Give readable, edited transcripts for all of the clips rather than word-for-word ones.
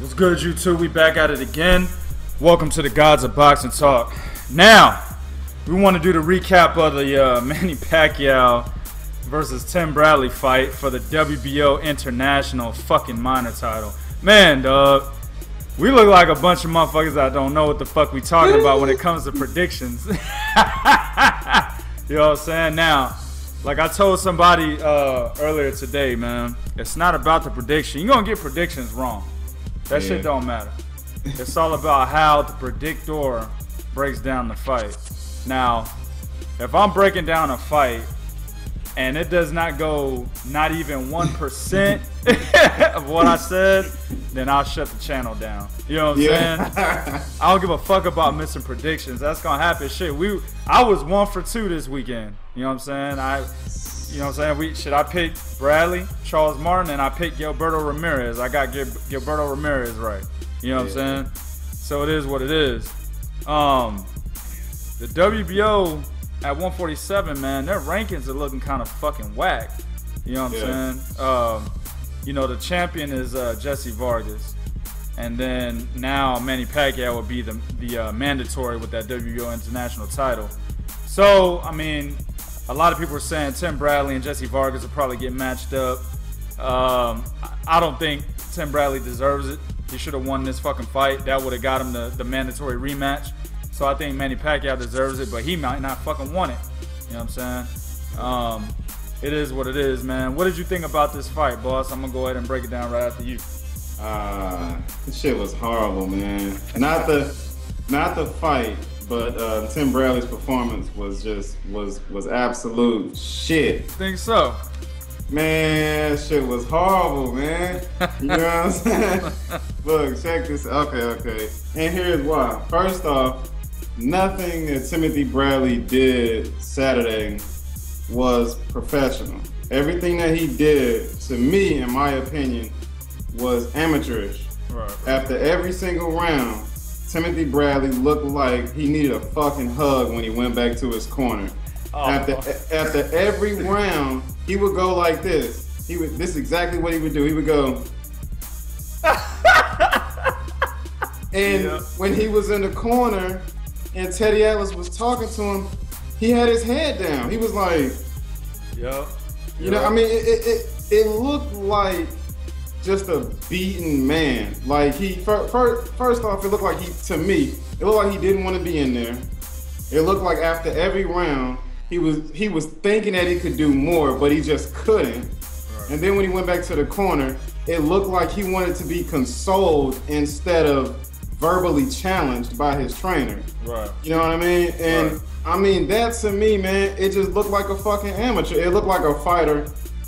What's good, YouTube? We back at it again. Welcome to the Gods of Boxing Talk. Now, we want to do the recap of the Manny Pacquiao versus Tim Bradley fight for the WBO International fucking minor title. Man, dog, we look like a bunch of motherfuckers that don't know what the fuck we talking about when it comes to predictions. You know what I'm saying? Now, like I told somebody earlier today, man, it's not about the prediction. You're going to get predictions wrong. That shit don't matter. It's all about how the predictor breaks down the fight. Now, if I'm breaking down a fight and it does not go not even 1% of what I said, then I'll shut the channel down. You know what I'm saying? I don't give a fuck about missing predictions. That's gonna happen. Shit, I was 1 for 2 this weekend. You know what I'm saying? I picked Bradley, Charles Martin, and I picked Gilberto Ramirez. I got Gilberto Ramirez right. You know what I'm saying? So it is what it is. The WBO at 147, man, their rankings are looking kind of fucking whack. You know what I'm saying? You know, the champion is Jessie Vargas. And then now Manny Pacquiao would be the mandatory with that WBO international title. So, I mean, a lot of people are saying Tim Bradley and Jessie Vargas will probably get matched up. I don't think Tim Bradley deserves it. He should have won this fucking fight. That would have got him the mandatory rematch. So I think Manny Pacquiao deserves it, but he might not fucking want it. You know what I'm saying? It is what it is, man. What did you think about this fight, boss? I'm going to go ahead and break it down right after you. This shit was horrible, man. Not the fight, but Tim Bradley's performance was just, was absolute shit. I think so. Man, shit was horrible, man. You know what I'm saying? Look, check this. Okay. And here's why. First off, nothing that Timothy Bradley did Saturday was professional. Everything that he did, to me, in my opinion, was amateurish. Right. After every single round, Timothy Bradley looked like he needed a fucking hug when he went back to his corner. Oh. After every round, he would go like this. This is exactly what he would do. He would go. And when he was in the corner and Teddy Atlas was talking to him, he had his head down. He was like, you know, I mean, it looked like just a beaten man. Like he first off, it looked like it looked like he didn't want to be in there. It looked like after every round, he was thinking that he could do more, but he just couldn't. Right. And then when he went back to the corner, it looked like he wanted to be consoled instead of verbally challenged by his trainer. Right. You know what I mean? And I mean, that to me, man, it just looked like a fucking amateur. It looked like a fighter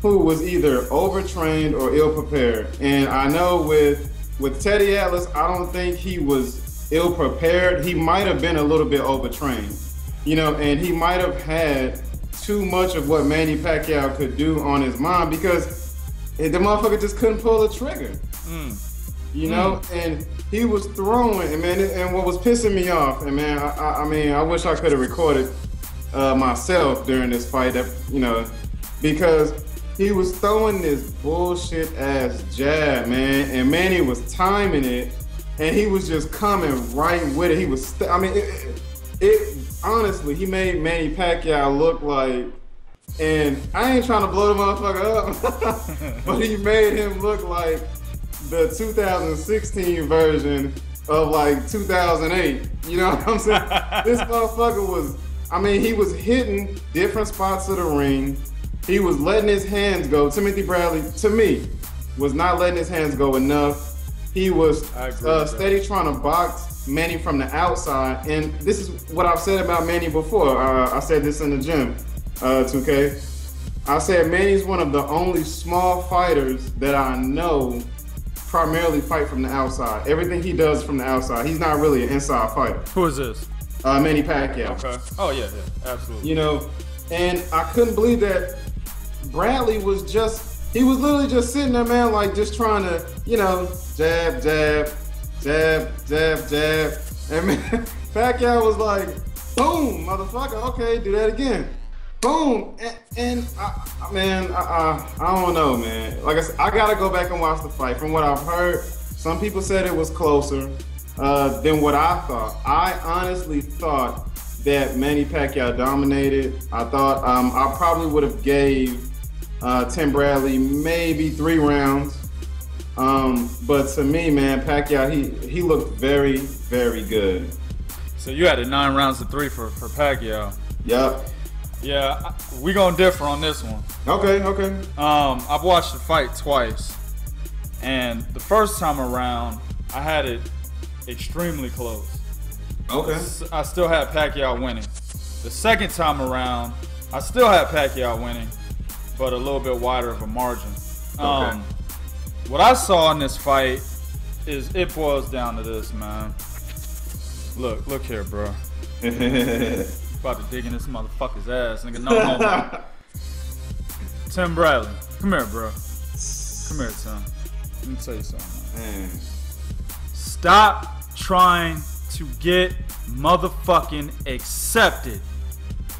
who was either overtrained or ill-prepared. And I know with Teddy Atlas, I don't think he was ill-prepared. He might have been a little bit overtrained, you know, and he might have had too much of what Manny Pacquiao could do on his mind because the motherfucker just couldn't pull the trigger, you know, and he was throwing, and man, and what was pissing me off, and man, I wish I could have recorded myself during this fight, that, you know, because he was throwing this bullshit ass jab, man, and Manny was timing it. And he was just coming right with it. He was, honestly, he made Manny Pacquiao look like, and I ain't trying to blow the motherfucker up, but he made him look like the 2016 version of like 2008. You know what I'm saying? This motherfucker was, I mean, he was hitting different spots of the ring. He was letting his hands go. Timothy Bradley, to me, was not letting his hands go enough. He was steady trying to box Manny from the outside. And this is what I've said about Manny before. I said this in the gym, 2K. I said Manny's one of the only small fighters that I know primarily fight from the outside. Everything he does from the outside. He's not really an inside fighter. Who is this? Manny Pacquiao. Okay. Oh, yeah, absolutely. You know, and I couldn't believe that Bradley was just, he was literally just sitting there, man, like just trying to, you know, jab, jab, jab, jab, jab. And man, Pacquiao was like, boom, motherfucker, okay, do that again. Boom. And man, I don't know, man. Like I said, I got to go back and watch the fight. From what I've heard, Some people said it was closer than what I thought. I honestly thought that Manny Pacquiao dominated. I thought I probably would have gave Tim Bradley maybe 3 rounds. But to me, man, Pacquiao, he looked very, very good. So you had it 9 rounds to 3 for Pacquiao. Yep. Yeah, we gonna differ on this one. Okay, okay. I've watched the fight twice, and the first time around, I had it extremely close. Okay. I still had Pacquiao winning. The second time around, I still had Pacquiao winning, but a little bit wider of a margin. Okay. What I saw in this fight is it boils down to this, man. Look, look here, bro. About to dig in this motherfucker's ass, nigga. No, no. Tim Bradley, come here, bro. Come here, Tim. Let me tell you something, man. Stop trying to get motherfucking accepted.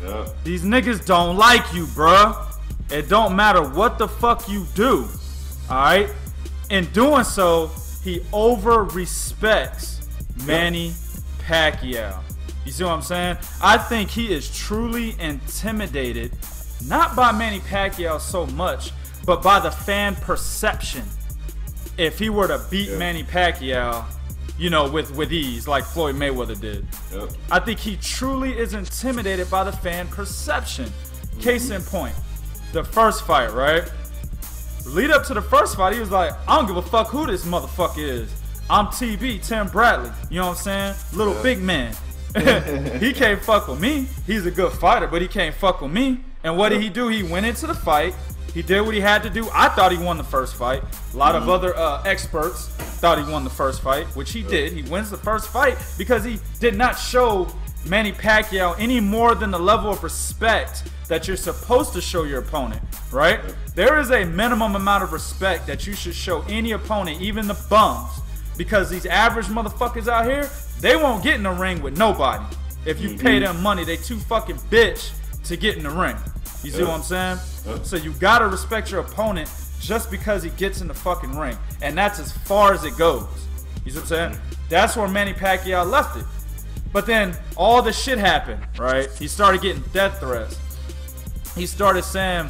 Yeah. These niggas don't like you, bruh. It don't matter what the fuck you do. Alright? In doing so, he over respects Manny Pacquiao. You see what I'm saying? I think he is truly intimidated, not by Manny Pacquiao so much, but by the fan perception. If he were to beat Manny Pacquiao, you know, with ease, like Floyd Mayweather did. Yep. I think he truly is intimidated by the fan perception. Mm-hmm. Case in point, the first fight, right? Lead up to the first fight, he was like, I don't give a fuck who this motherfucker is. I'm TB, Tim Bradley. You know what I'm saying? Little big man. He can't fuck with me. He's a good fighter, but he can't fuck with me. And what did he do? He went into the fight. He did what he had to do. I thought he won the first fight. A lot of other experts thought he won the first fight, which he did. He wins the first fight because he did not show Manny Pacquiao any more than the level of respect that you're supposed to show your opponent, right? There is a minimum amount of respect that you should show any opponent, even the bums, because these average motherfuckers out here, they won't get in the ring with nobody. If you pay them money, they too fucking bitch to get in the ring. You see what I'm saying? So you gotta respect your opponent just because he gets in the fucking ring. And that's as far as it goes. You see what I'm saying? That's where Manny Pacquiao left it. But then all this shit happened, right? He started getting death threats. He started saying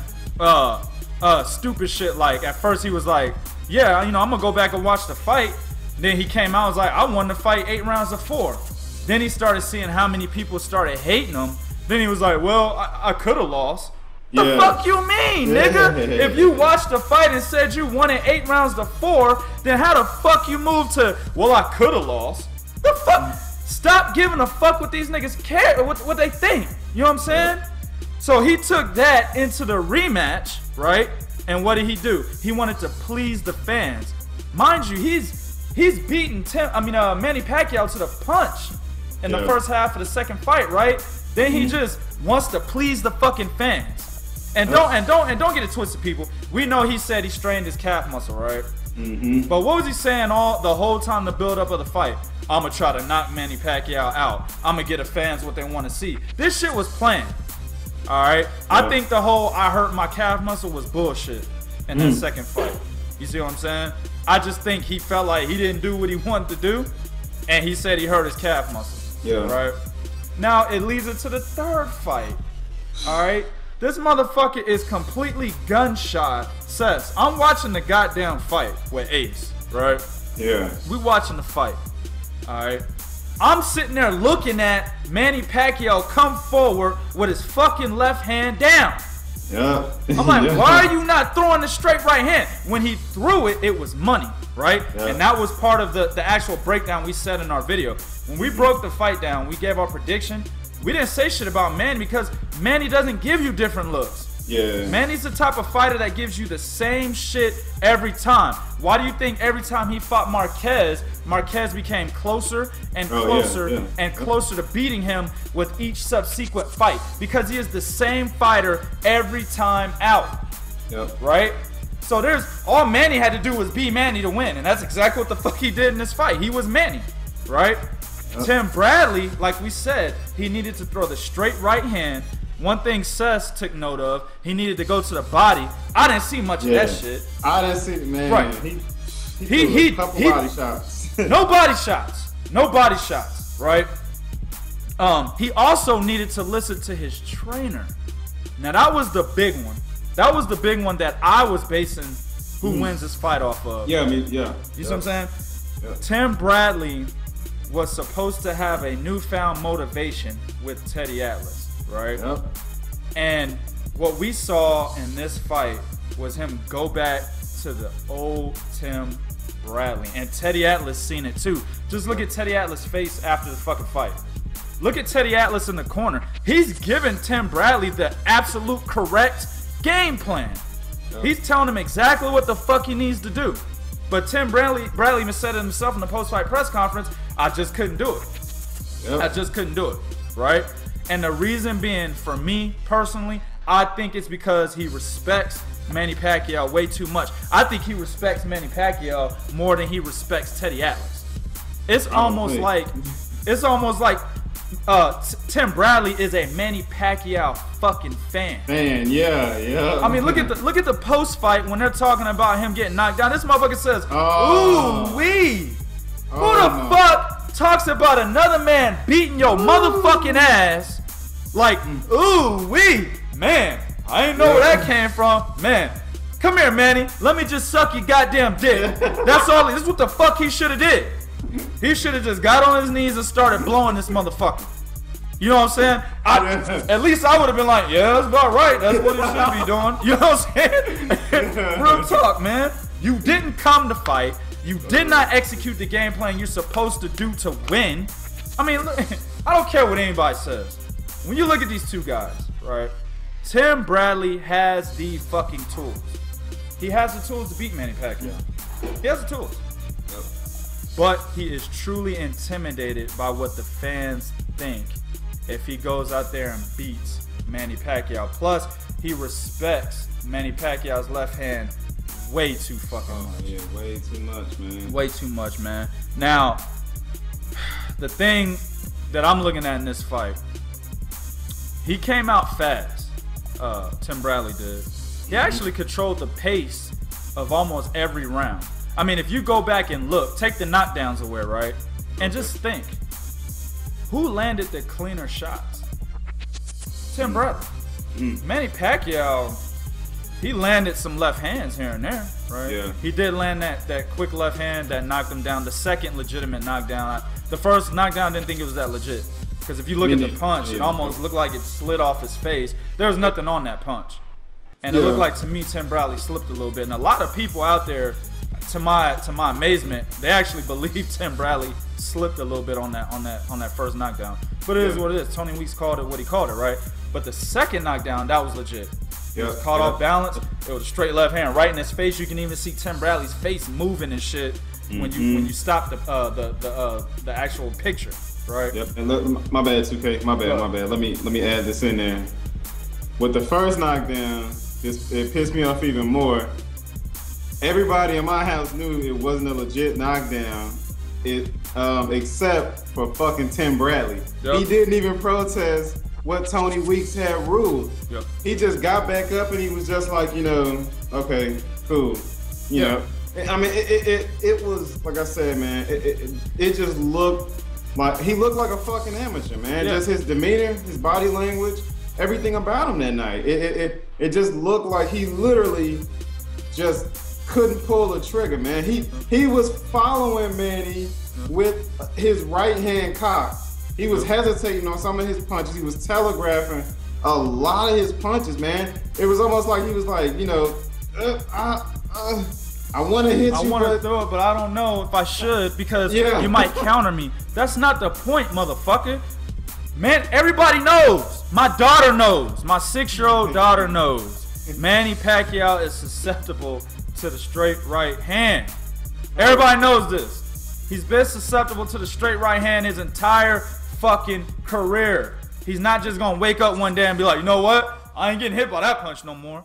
stupid shit like, at first he was like, yeah, you know, I'm gonna go back and watch the fight. Then he came out and was like, I won the fight 8 rounds to 4. Then he started seeing how many people started hating him. Then he was like, well, I could have lost. The fuck you mean, nigga? If you watched the fight and said you won it 8 rounds to 4, then how the fuck you move to, well, I could have lost? The fuck? Stop giving a fuck what these niggas care, what they think. You know what I'm saying? So he took that into the rematch, right? And what did he do? He wanted to please the fans. Mind you, he's beating Manny Pacquiao to the punch in the first half of the second fight, right? Then he just wants to please the fucking fans. And don't get it twisted, people. We know he said he strained his calf muscle, right? But what was he saying the whole time the build up of the fight? I'm gonna try to knock Manny Pacquiao out. I'm gonna get the fans what they want to see. This shit was planned. All right. I think the whole I hurt my calf muscle was bullshit in that second fight. You see what I'm saying? I just think he felt like he didn't do what he wanted to do, and he said he hurt his calf muscle. Yeah. Right. Now it leads into the third fight. All right. This motherfucker is completely gun-shy. Says, I'm watching the goddamn fight with Ace, right? Yeah. We watching the fight. All right. I'm sitting there looking at Manny Pacquiao come forward with his fucking left hand down. Yeah. I'm like, why are you not throwing the straight right hand? When he threw it, it was money, right? Yeah. And that was part of the actual breakdown we said in our video. When we broke the fight down, we gave our prediction. We didn't say shit about Manny because Manny doesn't give you different looks. Yeah. Manny's the type of fighter that gives you the same shit every time. Why do you think every time he fought Marquez, Marquez became closer and closer and closer to beating him with each subsequent fight? Because he is the same fighter every time out. Yep. Right? So there's all Manny had to do was be Manny to win, and that's exactly what the fuck he did in this fight. He was Manny, right? Yep. Tim Bradley, like we said, he needed to throw the straight right hand. One thing Cess took note of, he needed to go to the body. I didn't see much of that shit. I didn't see, man. Right. He, He hit a couple body shots. No body shots. No body shots, right? He also needed to listen to his trainer. Now, that was the big one. That was the big one that I was basing who wins this fight off of. Yeah, I mean, yeah. You see what I'm saying? Yeah. Tim Bradley was supposed to have a newfound motivation with Teddy Atlas, right? Yeah. And what we saw in this fight was him go back to the old Tim Bradley. And Teddy Atlas seen it too. Just look at Teddy Atlas' face after the fucking fight. Look at Teddy Atlas in the corner. He's giving Tim Bradley the absolute correct game plan. Yeah. He's telling him exactly what the fuck he needs to do. But Tim Bradley even said it himself in the post-fight press conference, I just couldn't do it. Yeah. I just couldn't do it, right? And the reason being, for me personally, I think it's because he respects Manny Pacquiao way too much. I think he respects Manny Pacquiao more than he respects Teddy Atlas. It's almost like, Tim Bradley is a Manny Pacquiao fucking fan. Man, yeah, yeah. I mean, look at the post fight when they're talking about him getting knocked down. This motherfucker says, "Ooh wee." Who the fuck talks about another man beating your motherfucking ass like, "Ooh wee, man"? I ain't know where that came from, man. Come here, Manny. Let me just suck your goddamn dick. That's all. This is what the fuck he should have did. He should have just got on his knees and started blowing this motherfucker. You know what I'm saying? At least I would have been like, yeah, that's about right. That's what it should be doing. You know what I'm saying? Real talk, man. You didn't come to fight. You did not execute the game plan you're supposed to do to win. I mean, look, I don't care what anybody says. When you look at these two guys, right, Tim Bradley has the fucking tools. He has the tools to beat Manny Pacquiao. Yeah. He has the tools. But he is truly intimidated by what the fans think if he goes out there and beats Manny Pacquiao. Plus, he respects Manny Pacquiao's left hand way too fucking much. Yeah, way too much, man. Way too much, man. Now, the thing that I'm looking at in this fight, he came out fast, Tim Bradley did. He actually controlled the pace of almost every round. I mean, if you go back and look, take the knockdowns away, right? And just think, who landed the cleaner shots? Tim Bradley. Manny Pacquiao, he landed some left hands here and there, right? Yeah. He did land that quick left hand that knocked him down, the second legitimate knockdown. The first knockdown, I didn't think it was that legit. Because if you look at the punch, it almost looked like it slid off his face. There was nothing on that punch. And it looked like, to me, Tim Bradley slipped a little bit. And a lot of people out there, to my amazement, they actually believe Tim Bradley slipped a little bit on that first knockdown. But it is what it is. Tony Weeks called it what he called it, right? But the second knockdown, that was legit. It was caught off balance. It was a straight left hand right in his face. You can even see Tim Bradley's face moving and shit when you stop the actual picture, right? Yep. And look, my bad, 2K. My bad, my bad. Let me add this in there. With the first knockdown, it pissed me off even more. Everybody in my house knew it wasn't a legit knockdown, except for fucking Tim Bradley. He didn't even protest what Tony Weeks had ruled. He just got back up and he was just like, you know, okay, cool. You know, I mean, it was, like I said, man, it just looked like, he looked like a fucking amateur, man. Just his demeanor, his body language, everything about him that night. It just looked like he literally just couldn't pull the trigger, man. He was following Manny with his right hand cock. He was hesitating on some of his punches. He was telegraphing a lot of his punches, man. It was almost like he was like, you know, I want to hit you. I want to throw it, but I don't know if I should because you might counter me. That's not the point, motherfucker. Man, everybody knows. My daughter knows. My 6-year-old daughter knows. Manny Pacquiao is susceptible to the straight right hand. Everybody knows this. He's been susceptible to the straight right hand his entire fucking career. He's not just gonna wake up one day and be like, you know what? I ain't getting hit by that punch no more.